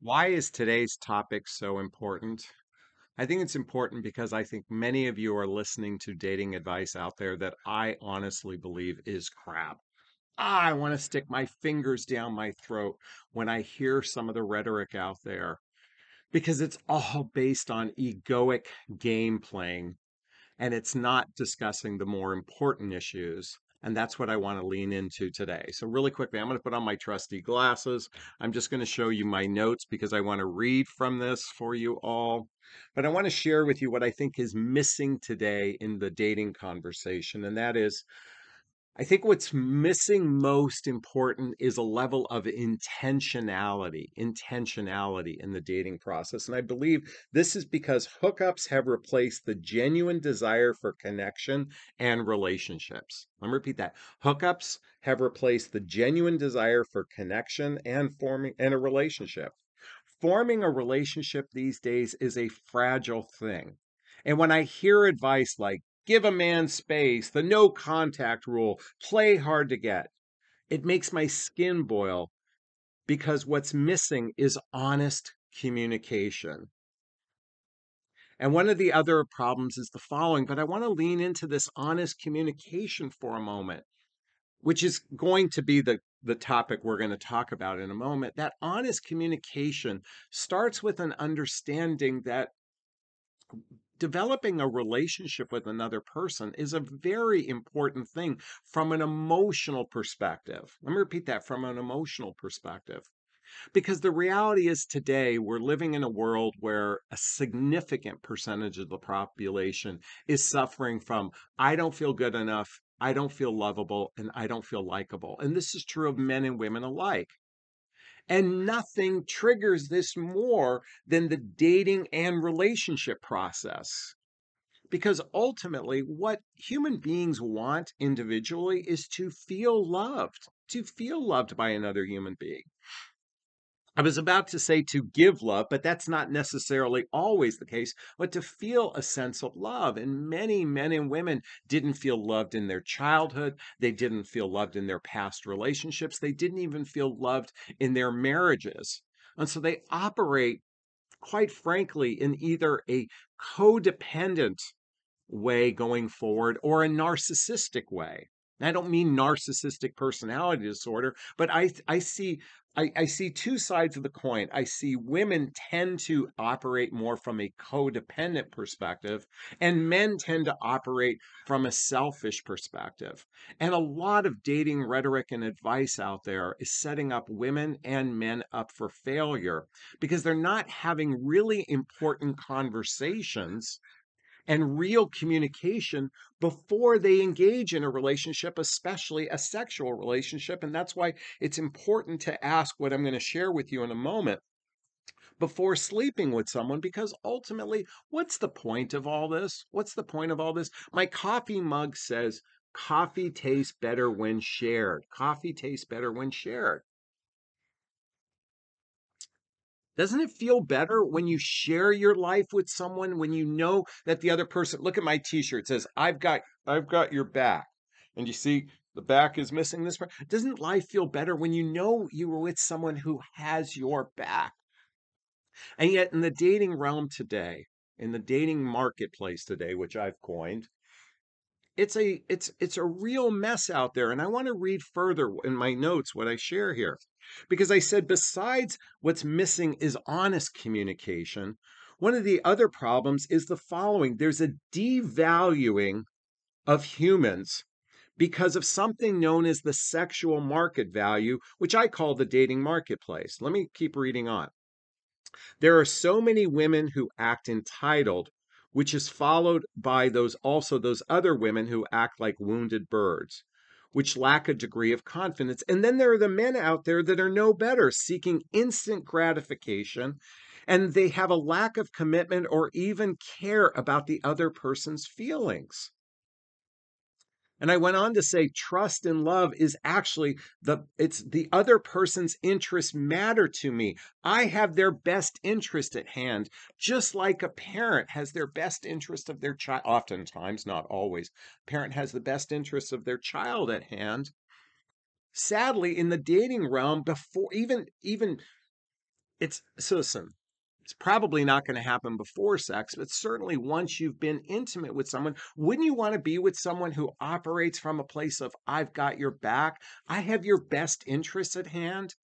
Why is today's topic so important? I think it's important because I think many of you are listening to dating advice out there that I honestly believe is crap. I want to stick my fingers down my throat when I hear some of the rhetoric out there because it's all based on egoic game playing and it's not discussing the more important issues. And that's what I want to lean into today. So really quickly, I'm going to put on my trusty glasses. I'm just going to show you my notes because I want to read from this for you all. But I want to share with you what I think is missing today in the dating conversation. And that is, I think what's missing most important is a level of intentionality in the dating process. And I believe this is because hookups have replaced the genuine desire for connection and relationships. Let me repeat that. Hookups have replaced the genuine desire for connection and a relationship. Forming a relationship these days is a fragile thing. And when I hear advice like, give a man space, the no contact rule, play hard to get, it makes my skin boil because what's missing is honest communication. And one of the other problems is the following, but I want to lean into this honest communication for a moment, which is going to be the topic we're going to talk about in a moment. That honest communication starts with an understanding that developing a relationship with another person is a very important thing from an emotional perspective. Let me repeat that, from an emotional perspective. Because the reality is today we're living in a world where a significant percentage of the population is suffering from, I don't feel good enough, I don't feel lovable, and I don't feel likable. And this is true of men and women alike. And nothing triggers this more than the dating and relationship process. Because ultimately, what human beings want individually is to feel loved by another human being. I was about to say to give love, but that's not necessarily always the case, but to feel a sense of love. And many men and women didn't feel loved in their childhood. They didn't feel loved in their past relationships. They didn't even feel loved in their marriages. And so they operate, quite frankly, in either a codependent way going forward or a narcissistic way. And I don't mean narcissistic personality disorder, but I see two sides of the coin. I see women tend to operate more from a codependent perspective, and men tend to operate from a selfish perspective. And a lot of dating rhetoric and advice out there is setting up women and men up for failure because they're not having really important conversations and real communication before they engage in a relationship, especially a sexual relationship. And that's why it's important to ask what I'm going to share with you in a moment before sleeping with someone, because ultimately, what's the point of all this? What's the point of all this? My coffee mug says, coffee tastes better when shared. Coffee tastes better when shared. Doesn't it feel better when you share your life with someone, when you know that the other person, look at my t-shirt, it says, I've got your back. And you see the back is missing this part. Doesn't life feel better when you know you were with someone who has your back? And yet in the dating realm today, in the dating marketplace today, which I've coined, it's a real mess out there. And I want to read further in my notes what I share here. Because I said, besides what's missing is honest communication, one of the other problems is the following. There's a devaluing of humans because of something known as the sexual market value, which I call the dating marketplace. Let me keep reading on. There are so many women who act entitled, which is followed by those other women who act like wounded birds, which lack a degree of confidence. And then there are the men out there that are no better, seeking instant gratification, and they have a lack of commitment or even care about the other person's feelings. And I went on to say, trust in love is actually it's the other person's interests matter to me. I have their best interest at hand, just like a parent has their best interest of their child. Oftentimes, not always, a parent has the best interest of their child at hand. Sadly, in the dating realm, before even It's so simple. It's probably not going to happen before sex, but certainly once you've been intimate with someone, wouldn't you want to be with someone who operates from a place of, I've got your back, I have your best interests at hand?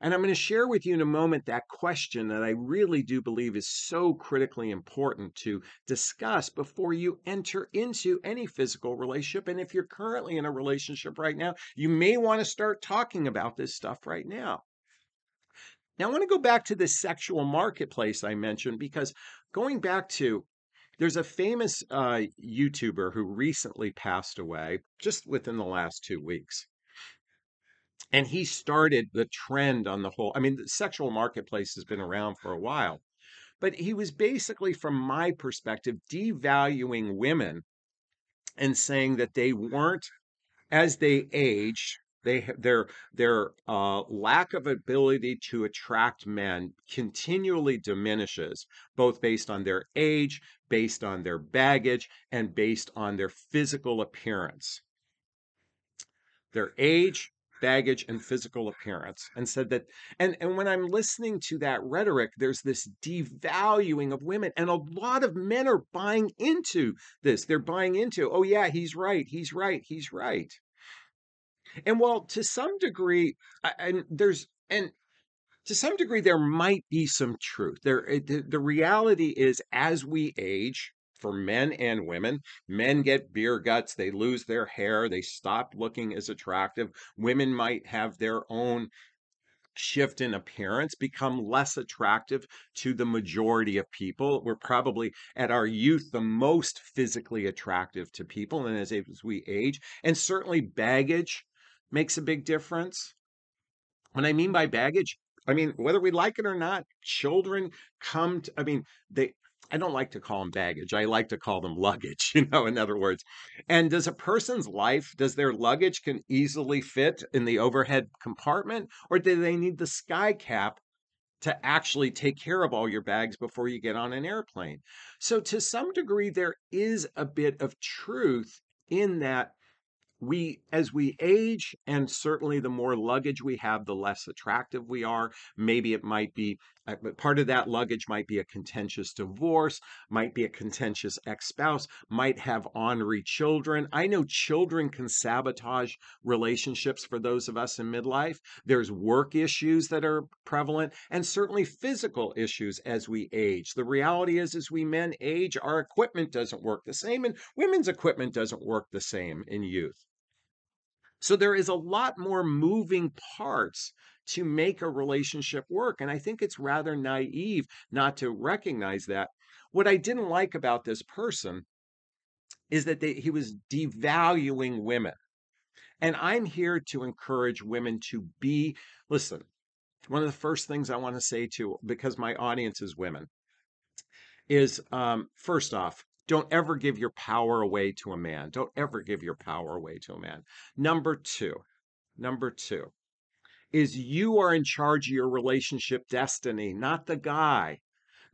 And I'm going to share with you in a moment that question that I really do believe is so critically important to discuss before you enter into any physical relationship. And if you're currently in a relationship right now, you may want to start talking about this stuff right now. Now, I want to go back to this sexual marketplace I mentioned, because going back to, there's a famous YouTuber who recently passed away just within the last 2 weeks. And he started the trend on the whole. I mean, the sexual marketplace has been around for a while, but he was basically, from my perspective, devaluing women and saying that they weren't, as they aged, Their lack of ability to attract men continually diminishes, both based on their age, based on their baggage, and based on their physical appearance. Their age, baggage, and physical appearance. And said that, and when I'm listening to that rhetoric, there's this devaluing of women, and a lot of men are buying into this. They're buying into, oh yeah, he's right, he's right, he's right. And while to some degree, there might be some truth. The reality is, as we age, for men and women, men get beer guts, they lose their hair, they stop looking as attractive. Women might have their own shift in appearance, become less attractive to the majority of people. We're probably at our youth the most physically attractive to people, and as we age, and certainly baggage makes a big difference. What I mean by baggage, I mean, whether we like it or not, children come to, I don't like to call them baggage. I like to call them luggage, in other words. And does a person's life, does their luggage can easily fit in the overhead compartment? Or do they need the sky cap to actually take care of all your bags before you get on an airplane? So to some degree, there is a bit of truth in that. As we age, and certainly the more luggage we have, the less attractive we are. Maybe it might be, part of that luggage might be a contentious divorce, might be a contentious ex-spouse, might have ornery children. I know children can sabotage relationships for those of us in midlife. There's work issues that are prevalent, and certainly physical issues as we age. The reality is, as we men age, our equipment doesn't work the same, and women's equipment doesn't work the same in youth. So there is a lot more moving parts to make a relationship work. And I think it's rather naive not to recognize that. What I didn't like about this person is that he was devaluing women. And I'm here to encourage women to be, listen, one of the first things I want to say to, because my audience is women, is first off, don't ever give your power away to a man. Don't ever give your power away to a man. Number two is, you are in charge of your relationship destiny, not the guy.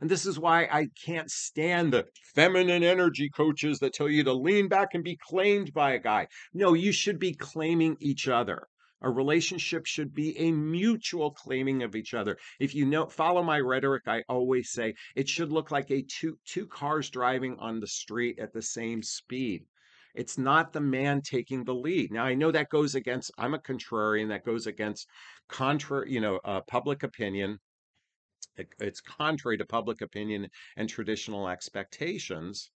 And this is why I can't stand the feminine energy coaches that tell you to lean back and be claimed by a guy. No, you should be claiming each other. A relationship should be a mutual claiming of each other. If you follow my rhetoric, I always say it should look like two cars driving on the street at the same speed. It's not the man taking the lead. Now, I know that goes against, I'm a contrarian, that goes against public opinion. It's contrary to public opinion and traditional expectations.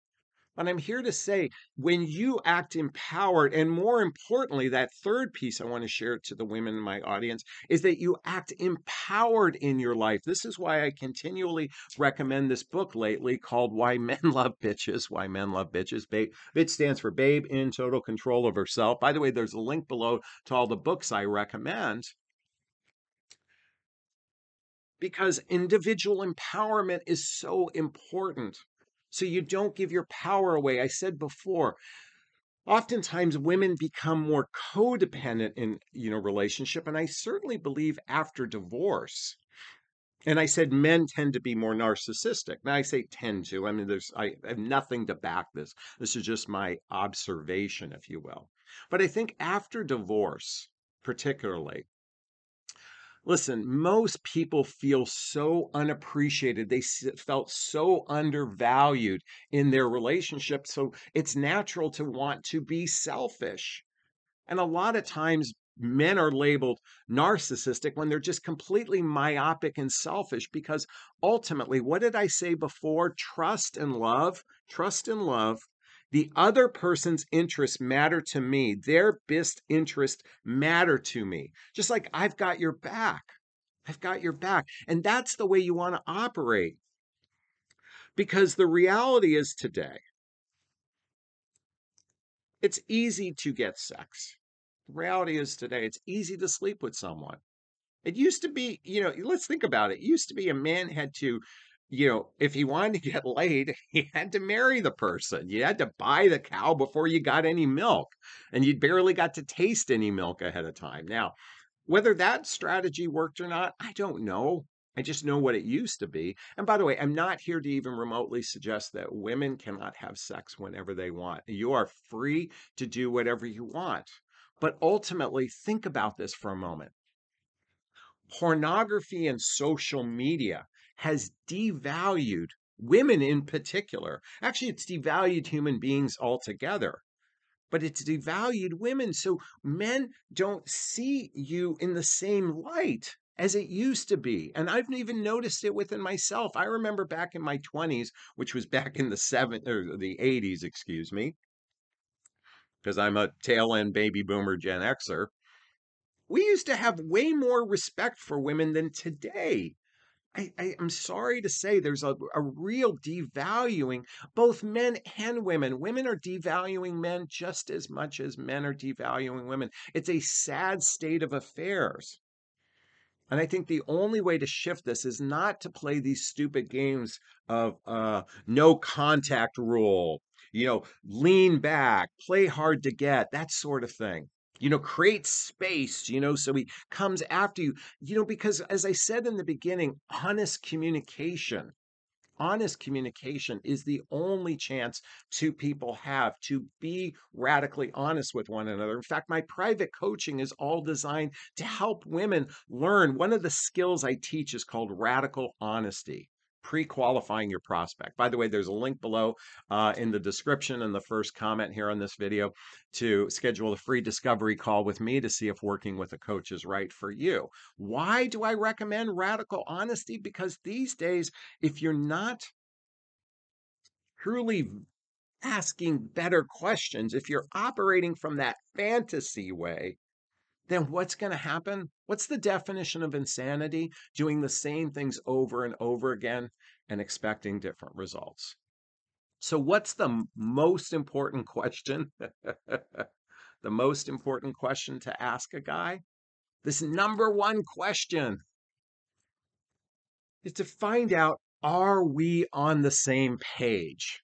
But I'm here to say, when you act empowered, and more importantly, that third piece I want to share to the women in my audience is that you act empowered in your life. This is why I continually recommend this book lately called Why Men Love Bitches. Why Men Love Bitches. Babe. It stands for Babe in Total Control of Herself. By the way, there's a link below to all the books I recommend. Because individual empowerment is so important. So you don't give your power away. I said before, oftentimes women become more codependent in relationship, and I certainly believe after divorce. And I said men tend to be more narcissistic. Now I say tend to. I mean, I have nothing to back this. This is just my observation, if you will. But I think after divorce, particularly, Listen, most people feel so unappreciated. They felt so undervalued in their relationship. So it's natural to want to be selfish. And a lot of times men are labeled narcissistic when they're just completely myopic and selfish, because ultimately, what did I say before? Trust and love. The other person's interests matter to me. Their best interests matter to me. Just like I've got your back. I've got your back. And that's the way you want to operate. Because the reality is today, it's easy to get sex. The reality is today, it's easy to sleep with someone. It used to be, you know, let's think about it. It used to be a man had to, you know, if he wanted to get laid, he had to marry the person. You had to buy the cow before you got any milk, and you barely got to taste any milk ahead of time. Now, whether that strategy worked or not, I don't know. I just know what it used to be. And by the way, I'm not here to even remotely suggest that women cannot have sex whenever they want. You are free to do whatever you want. But ultimately, think about this for a moment. Pornography and social media has devalued women in particular. Actually, it's devalued human beings altogether, but it's devalued women. So men don't see you in the same light as it used to be. And I've even noticed it within myself. I remember back in my 20s, which was back in the 80s, excuse me, because I'm a tail end baby boomer Gen Xer. We used to have way more respect for women than today. I'm sorry to say there's a real devaluing, both men and women. Women are devaluing men just as much as men are devaluing women. It's a sad state of affairs. And I think the only way to shift this is not to play these stupid games of no contact rule, you know, lean back, play hard to get, that sort of thing. You know, create space, you know, so he comes after you, you know, because as I said in the beginning, honest communication is the only chance two people have to be radically honest with one another. In fact, my private coaching is all designed to help women learn. One of the skills I teach is called radical honesty. Pre-qualifying your prospect. By the way, there's a link below in the description and the first comment here on this video to schedule a free discovery call with me to see if working with a coach is right for you. Why do I recommend radical honesty? Because these days, if you're not truly asking better questions, if you're operating from that fantasy way, then what's going to happen? What's the definition of insanity? Doing the same things over and over again and expecting different results. So what's the most important question? The most important question to ask a guy? This number one question is to find out, are we on the same page?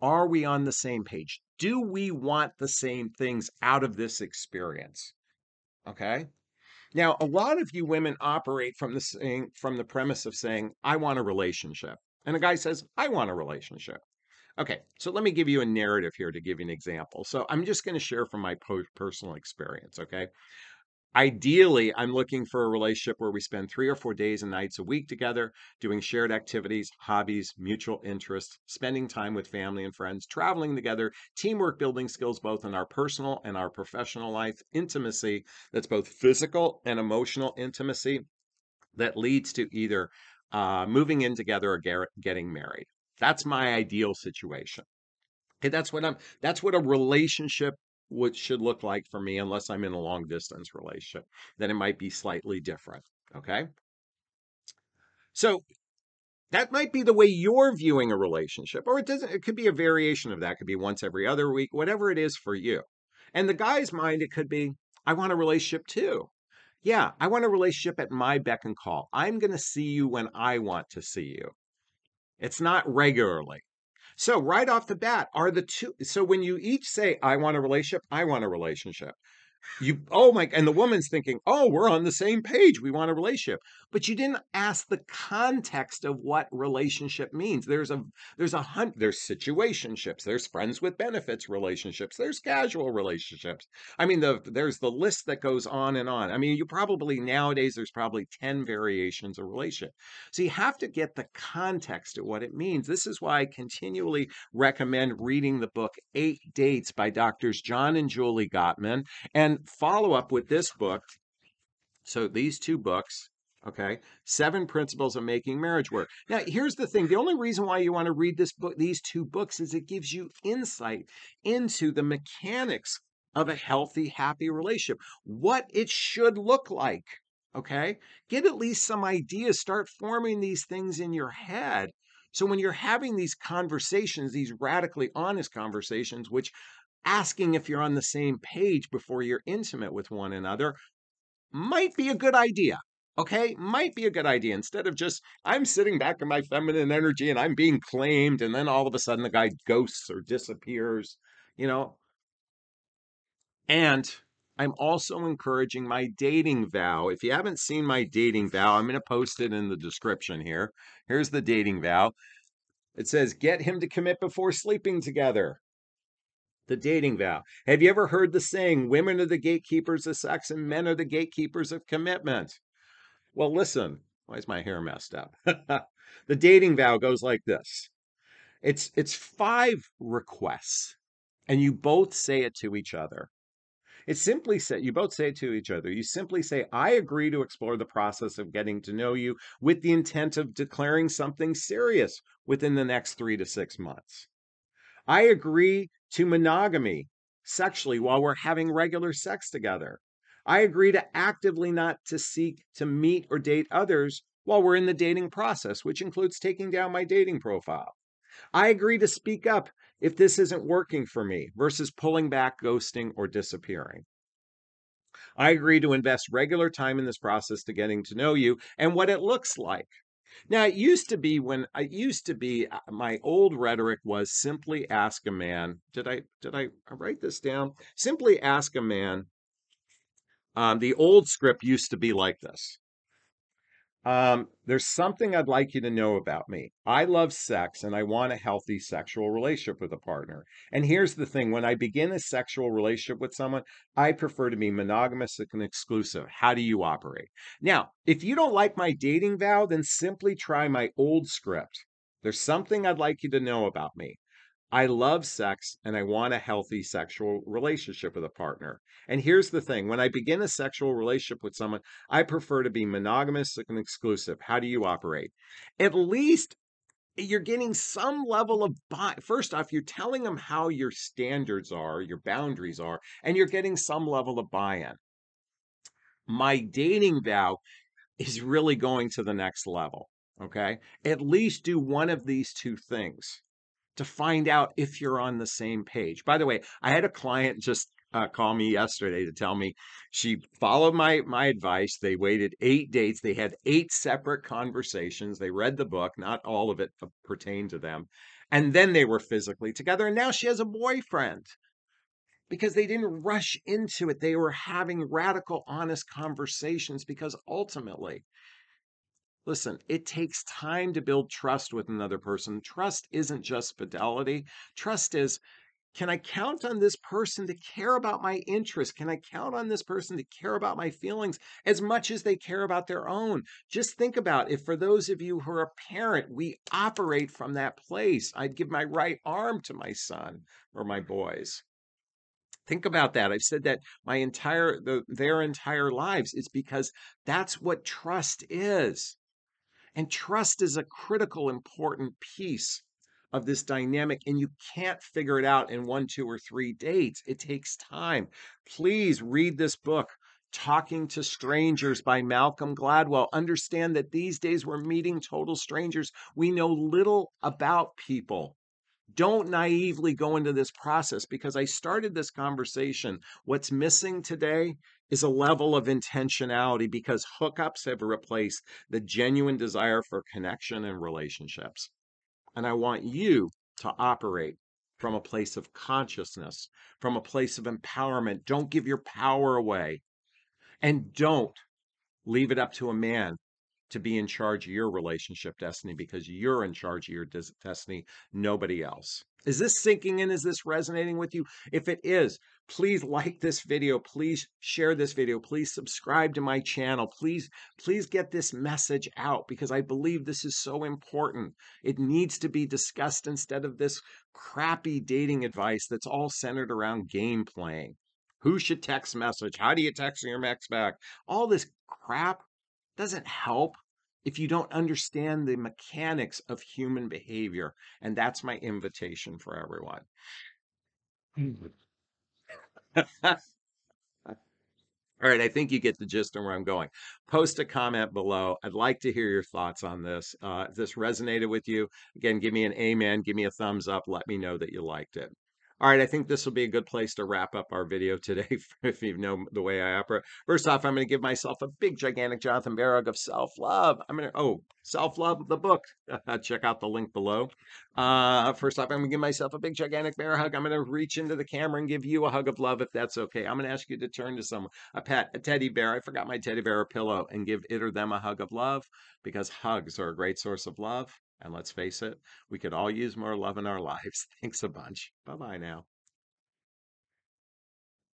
Are we on the same page? Do we want the same things out of this experience? Okay. Now, a lot of you women operate from the premise of saying, I want a relationship. And a guy says, I want a relationship. Okay. So let me give you a narrative here to give you an example. So I'm just going to share from my personal experience. Okay. Ideally, I'm looking for a relationship where we spend 3 or 4 days and nights a week together, doing shared activities, hobbies, mutual interests, spending time with family and friends, traveling together, teamwork, building skills, both in our personal and our professional life, intimacy that's both physical and emotional intimacy that leads to either moving in together or getting married. That's my ideal situation. Okay, that's what a relationship what should look like for me, unless I'm in a long distance relationship, then it might be slightly different. Okay. So that might be the way you're viewing a relationship, or it could be a variation of that. It could be once every other week, whatever it is for you. And the guy's mind, it could be, I want a relationship too. Yeah. I want a relationship at my beck and call. I'm going to see you when I want to see you. It's not regularly. So right off the bat, so when you each say, I want a relationship, And the woman's thinking, oh, we're on the same page. We want a relationship. But you didn't ask the context of what relationship means. There's situationships, there's friends with benefits relationships, there's casual relationships. I mean, there's the list that goes on and on. I mean, you probably nowadays, there's probably 10 variations of relationship. So you have to get the context of what it means. This is why I continually recommend reading the book 8 Dates by Drs. John and Julie Gottman, and follow up with this book. So these two books, okay, 7 Principles of Making Marriage Work. Now, here's the thing. The only reason why you want to read this book, these two books, is it gives you insight into the mechanics of a healthy, happy relationship, what it should look like, okay? Get at least some ideas. Start forming these things in your head. So when you're having these conversations, these radically honest conversations, which asking if you're on the same page before you're intimate with one another might be a good idea. Okay, might be a good idea, instead of just, I'm sitting back in my feminine energy and I'm being claimed, and then all of a sudden the guy ghosts or disappears, you know. And I'm also encouraging my dating vow. If you haven't seen my dating vow, I'm going to post it in the description here. Here's the dating vow. It says, get him to commit before sleeping together. The dating vow. Have you ever heard the saying, women are the gatekeepers of sex and men are the gatekeepers of commitment? Well, listen, why is my hair messed up? The dating vow goes like this. It's 5 requests, and you both say it to each other. You simply say, I agree to explore the process of getting to know you with the intent of declaring something serious within the next 3 to 6 months. I agree to monogamy sexually while we're having regular sex together. I agree to actively not to seek to meet or date others while we're in the dating process, which includes taking down my dating profile. I agree to speak up if this isn't working for me versus pulling back, ghosting, or disappearing. I agree to invest regular time in this process to getting to know you and what it looks like. Now, my old rhetoric was simply ask a man. Did I write this down? Simply ask a man. The old script used to be like this. There's something I'd like you to know about me. I love sex and I want a healthy sexual relationship with a partner. And here's the thing. When I begin a sexual relationship with someone, I prefer to be monogamous and exclusive. How do you operate? Now, if you don't like my dating vow, then simply try my old script. There's something I'd like you to know about me. I love sex and I want a healthy sexual relationship with a partner. And here's the thing. When I begin a sexual relationship with someone, I prefer to be monogamous and exclusive. How do you operate? At least you're getting some level of bond. First off, you're telling them how your standards are, your boundaries are, and you're getting some level of buy-in. My dating vow is really going to the next level, okay? At least do one of these two things to find out if you're on the same page. By the way, I had a client just call me yesterday to tell me she followed my advice. They waited 8 dates. They had 8 separate conversations. They read the book. Not all of it pertained to them. And then they were physically together. And now she has a boyfriend because they didn't rush into it. They were having radical, honest conversations because ultimately, listen, it takes time to build trust with another person. Trust isn't just fidelity. Trust is, can I count on this person to care about my interests? Can I count on this person to care about my feelings as much as they care about their own? Just think about it. For those of you who are a parent, we operate from that place. I'd give my right arm to my son or my boys. Think about that. I've said that their entire lives. It's because that's what trust is. And trust is a critical, important piece of this dynamic, and you can't figure it out in 1, 2, or 3 dates. It takes time. Please read this book, Talking to Strangers by Malcolm Gladwell. Understand that these days we're meeting total strangers. We know little about people. Don't naively go into this process, because I started this conversation. What's missing today is a level of intentionality, because hookups have replaced the genuine desire for connection and relationships. And I want you to operate from a place of consciousness, from a place of empowerment. Don't give your power away. And don't leave it up to a man to be in charge of your relationship destiny, because you're in charge of your destiny, nobody else. Is this sinking in? Is this resonating with you? If it is, please like this video. Please share this video. Please subscribe to my channel. Please get this message out, because I believe this is so important. It needs to be discussed instead of this crappy dating advice that's all centered around game playing. Who should text message? How do you text your ex back? All this crap doesn't help if you don't understand the mechanics of human behavior. And that's my invitation for everyone. All right, I think you get the gist of where I'm going. Post a comment below. I'd like to hear your thoughts on this. If this resonated with you, again, give me an amen, give me a thumbs up, let me know that you liked it. All right, I think this will be a good place to wrap up our video today, if you know the way I operate. First off, I'm going to give myself a big, gigantic Jonathan Berag of self-love. I'm going to, Self-Love, the book. Check out the link below. First off, I'm going to give myself a big, gigantic bear hug. I'm going to reach into the camera and give you a hug of love, if that's okay. I'm going to ask you to turn to someone, a pet, a teddy bear. I forgot my teddy bear, a pillow, and give it or them a hug of love, because hugs are a great source of love. And let's face it, we could all use more love in our lives. Thanks a bunch. Bye-bye now.